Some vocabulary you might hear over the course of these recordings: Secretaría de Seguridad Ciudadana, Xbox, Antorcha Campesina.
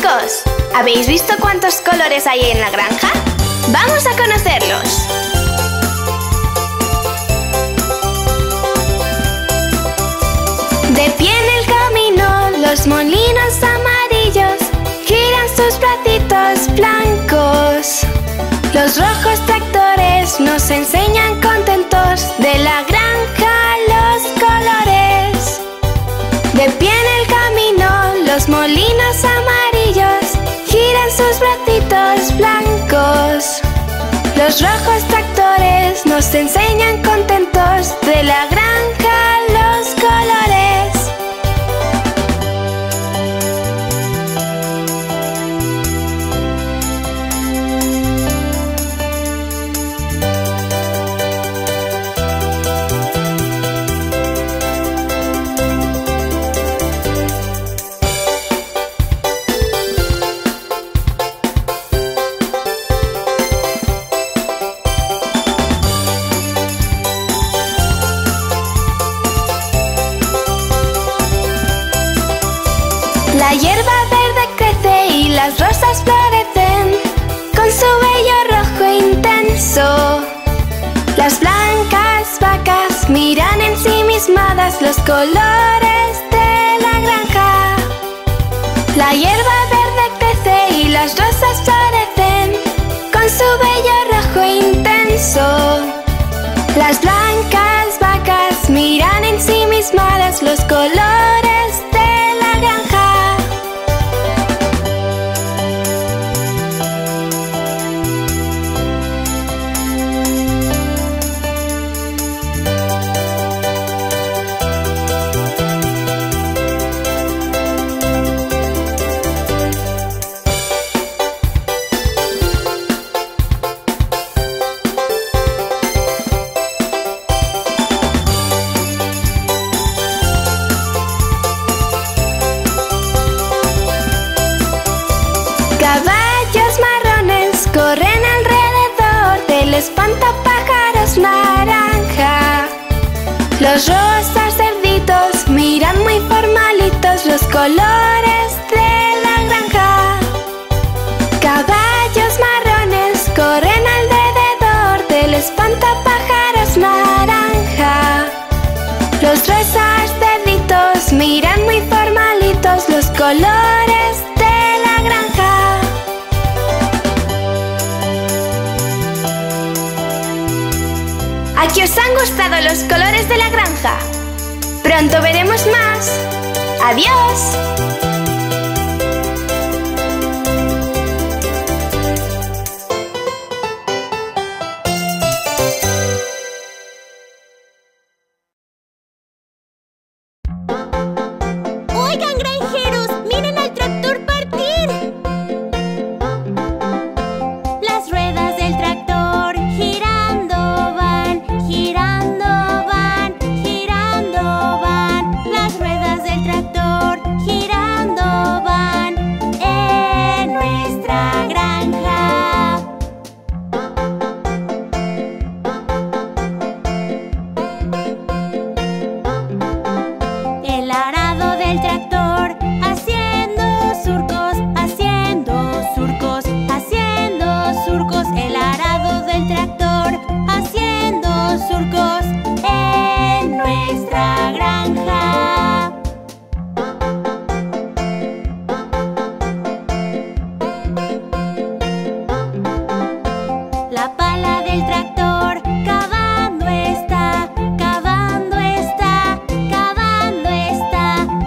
Chicos, ¿habéis visto cuántos colores hay en la granja? ¡Vamos a conocerlos! De pie en el camino, los molinos amarillos giran sus platitos blancos. Los rojos tractores nos enseñan contentos de la granja los colores. De pie en el camino, los molinos amarillos giran sus platitos blancos. Los rojos tractores nos enseñan contentos de la granja los colores. La hierba verde crece y las rosas florecen con su vello rojo intenso. Las blancas vacas miran ensimismadas los colores de la granja. La hierba verde crece y las rosas florecen con su vello rojo intenso. Las blancas vacas miran ensimismadas los colores de la granja. Espantapájaros naranja. Los rosas cerditos miran muy formalitos los colores de la granja. Caballos marrones corren alrededor del espantapájaros naranja. Los rosas cerditos miran muy formalitos los colores de la granja. ¿A qué os han gustado los colores de la granja? Pronto veremos más. ¡Adiós!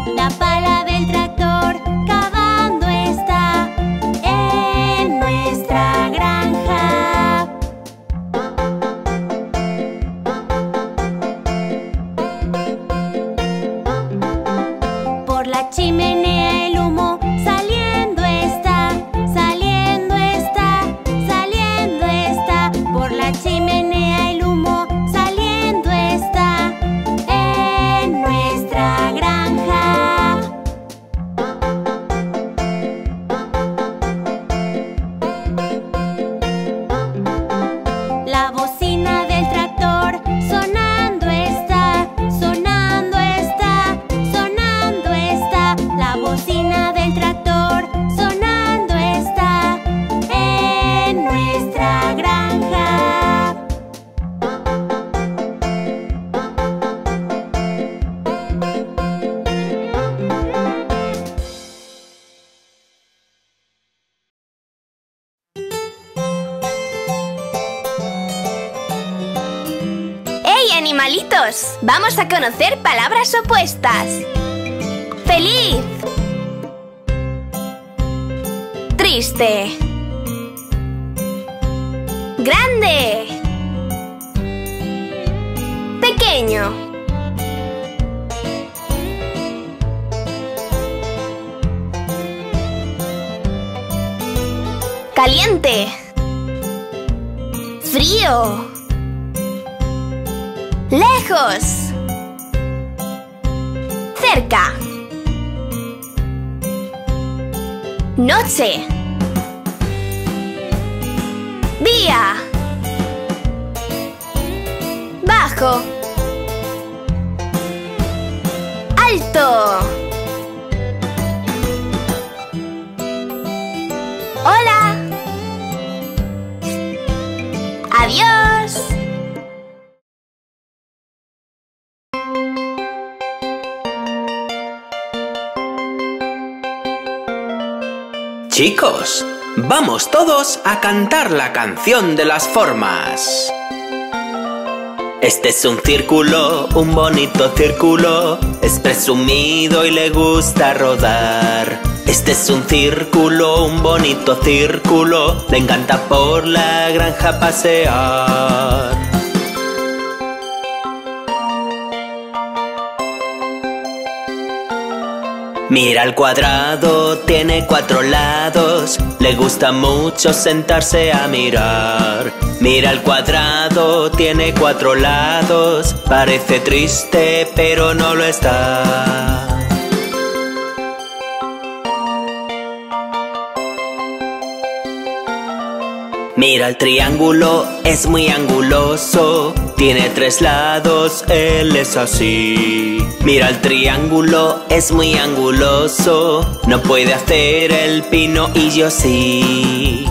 La palabra ¡Bienvenidos! Vamos a conocer palabras opuestas. ¡Feliz! Triste. Grande. Pequeño. Caliente. Frío. Lejos. Cerca. Noche. Día. Bajo. Alto. Hola. Adiós. Chicos, vamos todos a cantar la canción de las formas. Este es un círculo, un bonito círculo, es presumido y le gusta rodar. Este es un círculo, un bonito círculo, le encanta por la granja pasear. Mira el cuadrado, tiene cuatro lados, le gusta mucho sentarse a mirar. Mira el cuadrado, tiene cuatro lados, parece triste pero no lo está. Mira el triángulo, es muy anguloso, tiene tres lados, él es así. Mira el triángulo, es muy anguloso, no puede hacer el pino y yo sí.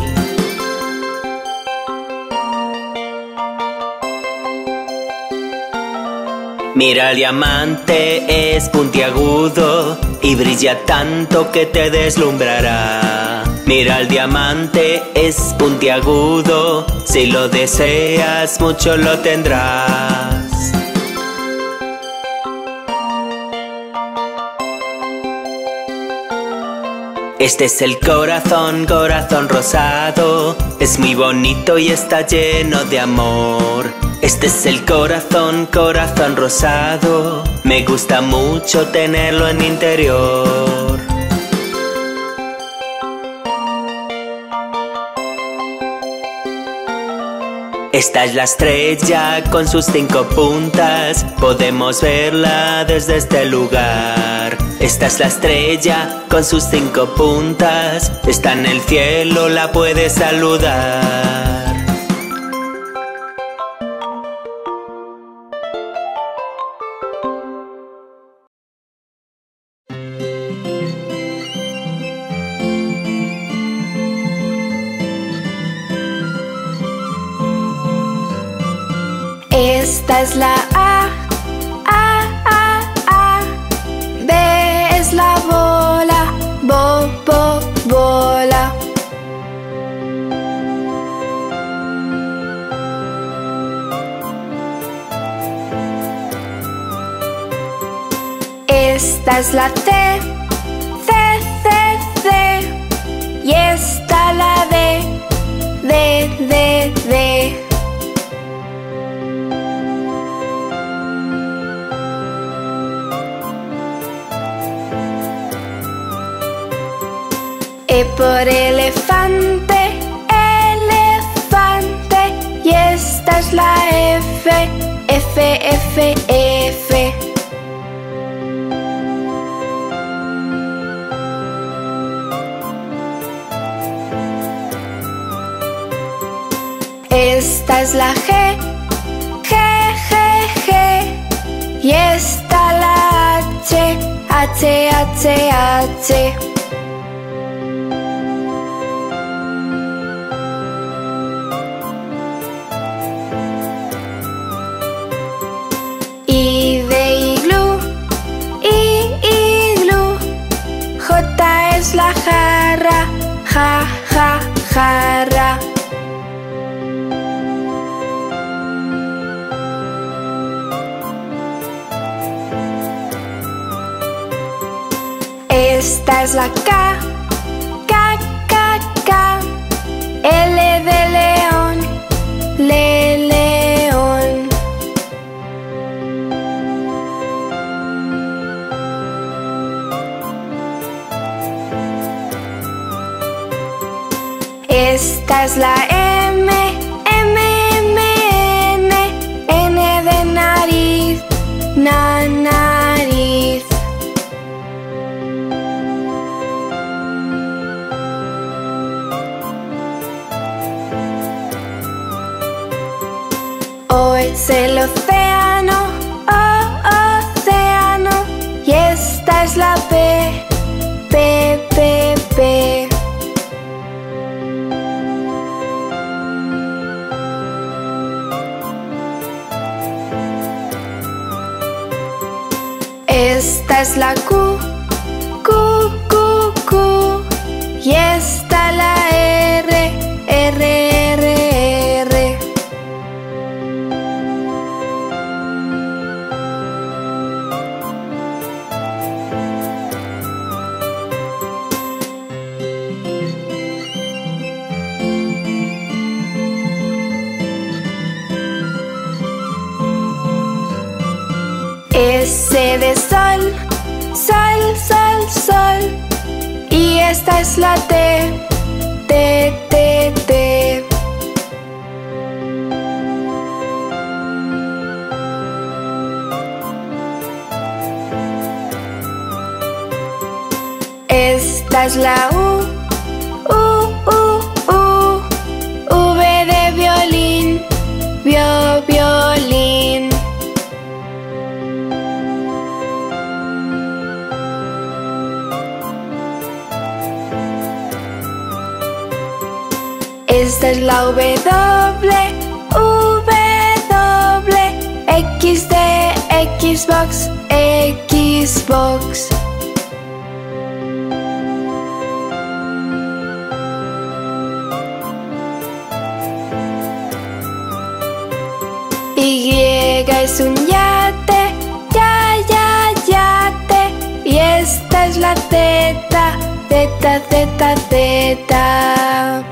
Mira el diamante, es puntiagudo y brilla tanto que te deslumbrará. Mira el diamante, es puntiagudo, si lo deseas mucho lo tendrás. Este es el corazón, corazón rosado, es muy bonito y está lleno de amor. Este es el corazón, corazón rosado, me gusta mucho tenerlo en mi interior. Esta es la estrella con sus cinco puntas, podemos verla desde este lugar. Esta es la estrella con sus cinco puntas, está en el cielo, la puedes saludar. Esta es la A. B es la bola, bola. Esta es la C. Y esta la D. E por elefante, y esta es la F. Esta es la G, y esta la H. La jarra, jarra. Esta es la K, K, K, K, L de león, le león. Esta es la M, M, M, N, N de nariz, na, nariz. O es el océano, o, océano. Y esta es la P, P, P, P. Esta es la Q, Q, Q, Q. Y esta la R, R, R, R. S de sol, sol, sol, sol. Y esta es la T, T, T, T. Esta es la U. Esta es la W, W, X de Xbox, Xbox. Y es un yate, ya, ya, yate. Y esta es la teta, teta, teta, teta.